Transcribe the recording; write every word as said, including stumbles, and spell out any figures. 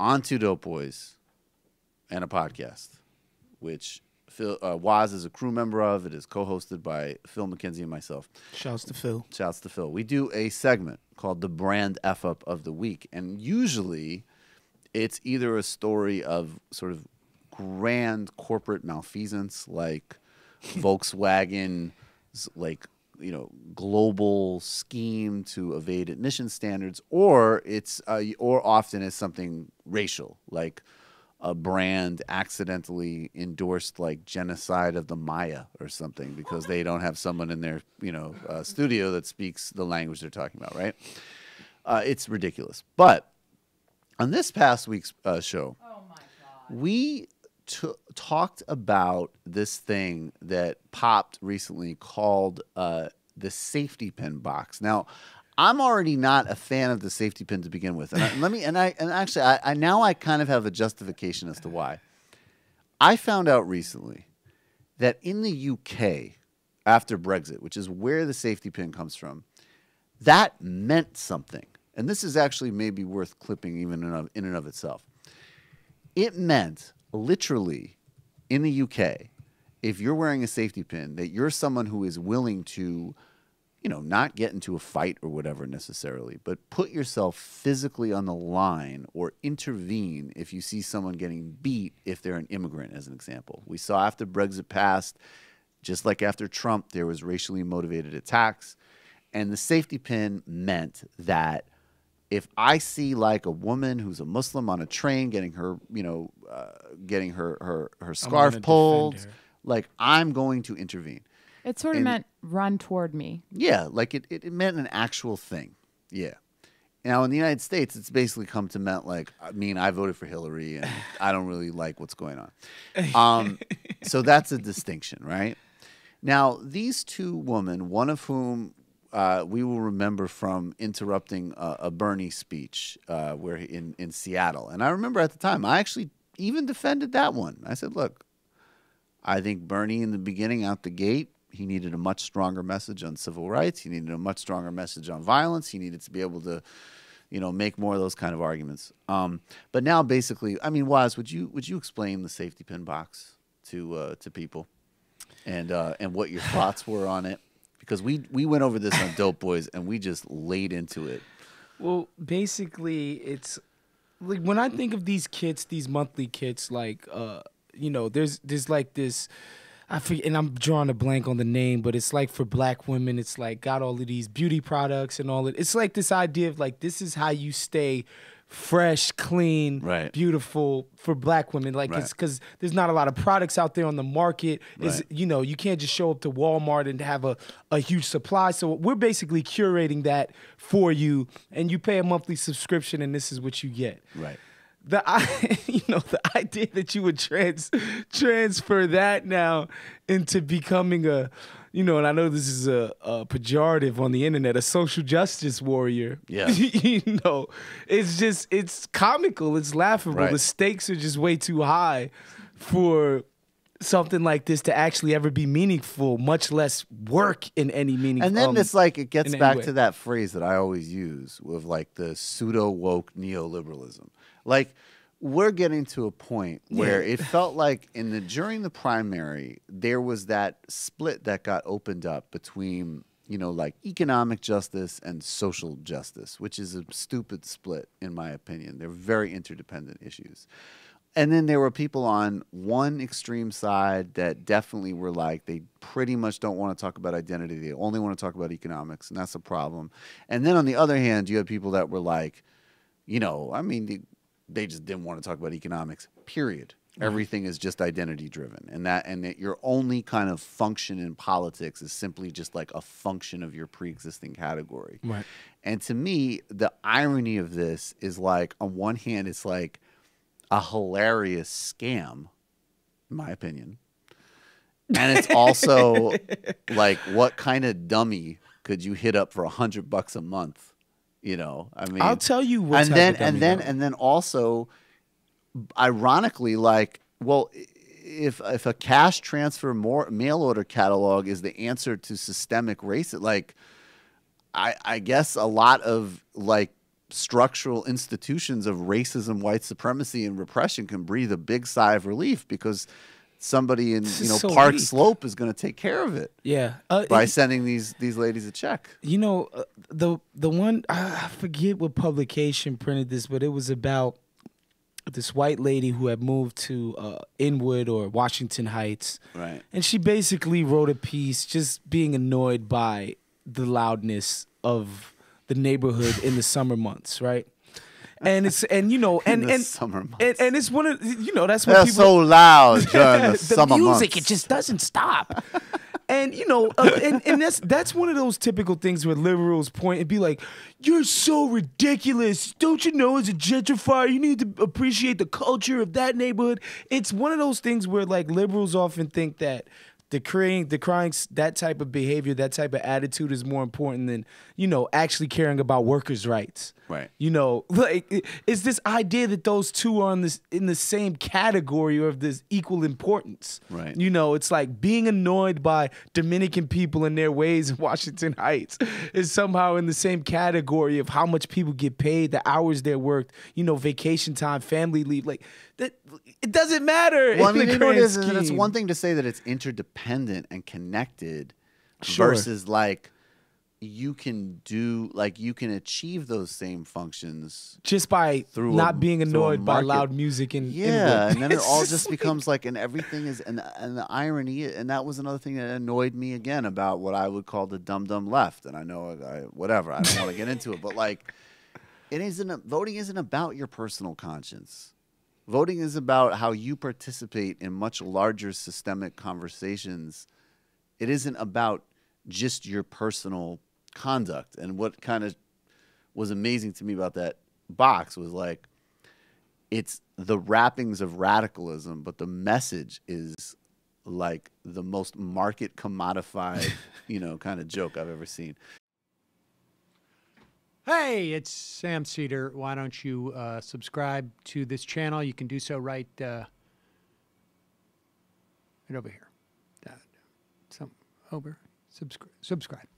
on Two Dope Boys and a Podcast, which Phil, uh, Woz is a crew member of. It is co-hosted by Phil McKenzie and myself. Shouts to Phil. Shouts to Phil. We do a segment called the Brand F-Up of the Week, and usually it's either a story of sort of grand corporate malfeasance, like Volkswagen, like, you know, global scheme to evade emission standards, or it's uh, or often it's something racial, like a brand accidentally endorsed like genocide of the Maya or something because they don't have someone in their, you know, uh, studio that speaks the language they're talking about, right? Uh, it's ridiculous. But on this past week's uh, show, oh my God, we t talked about this thing that popped recently called uh, the Safety Pin Box. Now, I'm already not a fan of the safety pin to begin with, and I, let me and I and actually I, I now I kind of have a justification as to why. I found out recently that in the U K after Brexit, which is where the safety pin comes from, that meant something. And this is actually maybe worth clipping even in, of, in and of itself. It meant literally in the U K, if you're wearing a safety pin, that you're someone who is willing to, you know, not get into a fight or whatever necessarily, but put yourself physically on the line or intervene if you see someone getting beat if they're an immigrant, as an example. We saw after Brexit passed, just like after Trump, there was racially motivated attacks. And the safety pin meant that if I see like a woman who's a Muslim on a train getting her, you know, uh, getting her her her scarf pulled, like I'm going to intervene. It sort of and, meant run toward me. Yeah, like it, it it meant an actual thing. Yeah. Now in the United States, it's basically come to meant like, I mean, I voted for Hillary and I don't really like what's going on. Um, so that's a distinction, right? Now these two women, one of whom Uh, we will remember from interrupting uh, a Bernie speech uh, where he, in, in Seattle. And I remember at the time, I actually even defended that one. I said, look, I think Bernie in the beginning, out the gate, he needed a much stronger message on civil rights. He needed a much stronger message on violence. He needed to be able to, you know, make more of those kind of arguments. Um, but now basically, I mean, Woz, would you, would you explain the safety pin box to, uh, to people and, uh, and what your thoughts were on it? Because we, we went over this on Dope Boys, and we just laid into it. Well, basically, it's like when I think of these kits, these monthly kits, like, uh, you know, there's there's like this, I forget, and I'm drawing a blank on the name, but it's like for black women, it's like got all of these beauty products and all that. It's like this idea of like, this is how you stay fresh, clean, right, beautiful for black women. Like, right, it's because there's not a lot of products out there on the market. Is right. You know, you can't just show up to Walmart and have a, a huge supply. So we're basically curating that for you, and you pay a monthly subscription, and this is what you get. Right. The you know the idea that you would trans transfer that now into becoming a, you know, and I know this is a, a pejorative on the internet, a social justice warrior. Yeah. You know, it's just, it's comical. It's laughable. Right. The stakes are just way too high for something like this to actually ever be meaningful, much less work in any meaningful. And then um, it's like, it gets back to that phrase that I always use with like the pseudo-woke neoliberalism. Like, we're getting to a point where, yeah, it felt like in the during the primary there was that split that got opened up between, you know, like economic justice and social justice, which is a stupid split in my opinion. They're very interdependent issues. And then there were people on one extreme side that definitely were like, they pretty much don't want to talk about identity. They only want to talk about economics, and that's a problem. And then on the other hand, you had people that were like, you know, I mean, the they just didn't want to talk about economics, period. Right. Everything is just identity driven. And that and that your only kind of function in politics is simply just like a function of your pre-existing category. Right. And to me, the irony of this is like, on one hand, it's like a hilarious scam, in my opinion. And it's also like, what kind of dummy could you hit up for a hundred bucks a month? You know, I mean, I'll tell you what. And then, and then, and then also, ironically, like, well, if if a cash transfer more mail order catalog is the answer to systemic racism, like, I I guess a lot of like structural institutions of racism, white supremacy, and repression can breathe a big sigh of relief, because somebody in you know so Park weak. Slope is going to take care of it. Yeah, uh, by it, sending these these ladies a check. You know, uh, the the one I forget what publication printed this, but it was about this white lady who had moved to uh, Inwood or Washington Heights, right? And she basically wrote a piece just being annoyed by the loudness of the neighborhood in the summer months, right? And it's and you know and and, summer months. and and it's one of you know that's what They're people so loud during the, the summer music months. It just doesn't stop. And you know uh, and and that's that's one of those typical things where liberals point and be like, "You're so ridiculous. Don't you know as a gentrifier you need to appreciate the culture of that neighborhood?" It's one of those things where like liberals often think that Decrying, decrying that type of behavior, that type of attitude is more important than, you know, actually caring about workers' rights. Right. You know, like, it's this idea that those two are in, this, in the same category or of this equal importance. Right. You know, it's like being annoyed by Dominican people and their ways in Washington Heights is somehow in the same category of how much people get paid, the hours they worked, you know, vacation time, family leave, like... That, it doesn't matter. Well, I mean, you know what it is, is that it's one thing to say that it's interdependent and connected, sure, versus like you can do, like you can achieve those same functions just by through not a, being annoyed by loud music and yeah, and then it all just becomes like, and everything is and and the irony, and that was another thing that annoyed me again about what I would call the dumb dumb left, and I know I, whatever I don't want to get into it, but like it isn't voting isn't about your personal conscience. Voting is about how you participate in much larger systemic conversations. It isn't about just your personal conduct. And what kind of was amazing to me about that box was like, it's the wrappings of radicalism, but the message is like the most market commodified, you know, kind of joke I've ever seen. Hey, it's Sam Seder. Why don't you uh, subscribe to this channel? You can do so right, uh, right over here. That, some over subscribe. Subscribe.